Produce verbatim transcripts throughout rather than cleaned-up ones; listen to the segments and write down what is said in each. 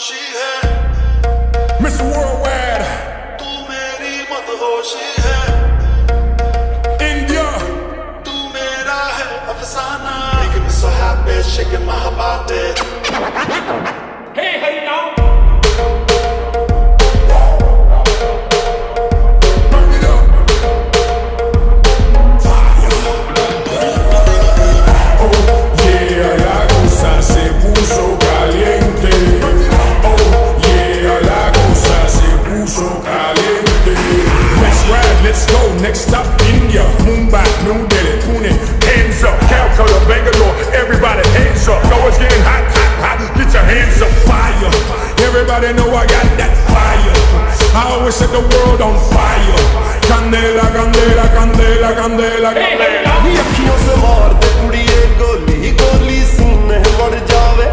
she है Miss Worldwide तू मेरी मत होशी है India तू मेरा है अफसाना Making me so happy, shaking my body Hey, hey now Let's go, next stop, India, Mumbai, New Delhi, Pune, hands up, Calcutta, Bangalore, everybody hands up, know it's getting hot, hot, hot, get your hands up, fire, everybody know I got that fire, I always set the world on fire, candela, candela, candela, candela, candela, akhiyon se maar de kudiye goli, goli sun vard jaave,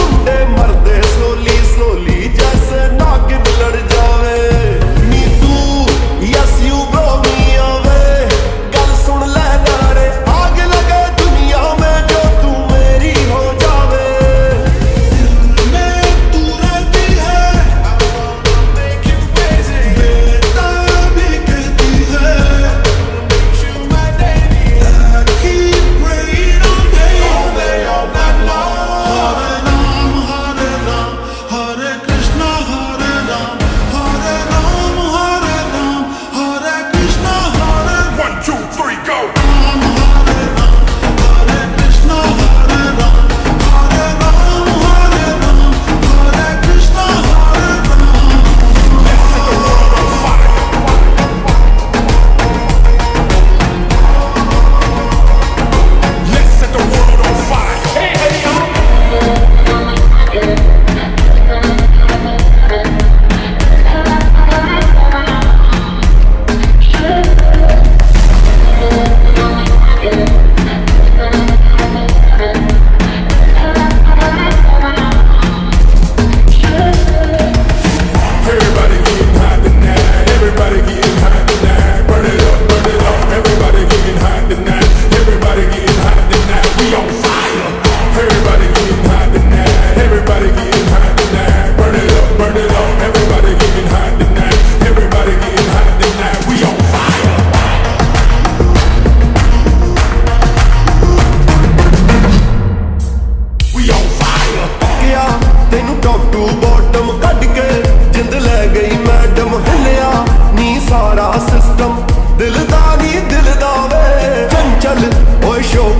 munde marde slowly, slowly, jaise naag bilad jaave.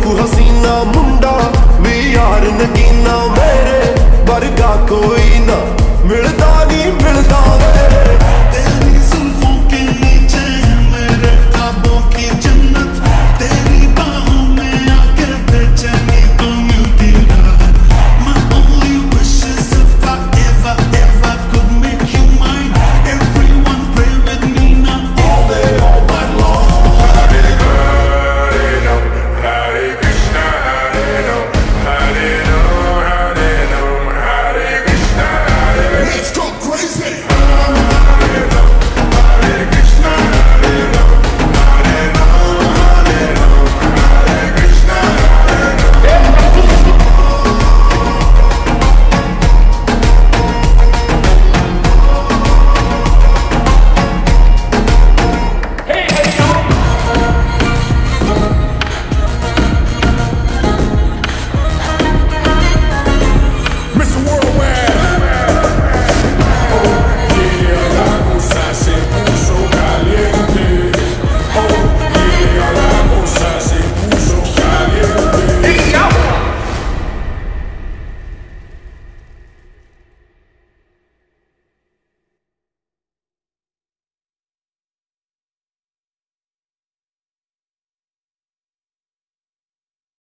Hosina Munda, we are Nagina.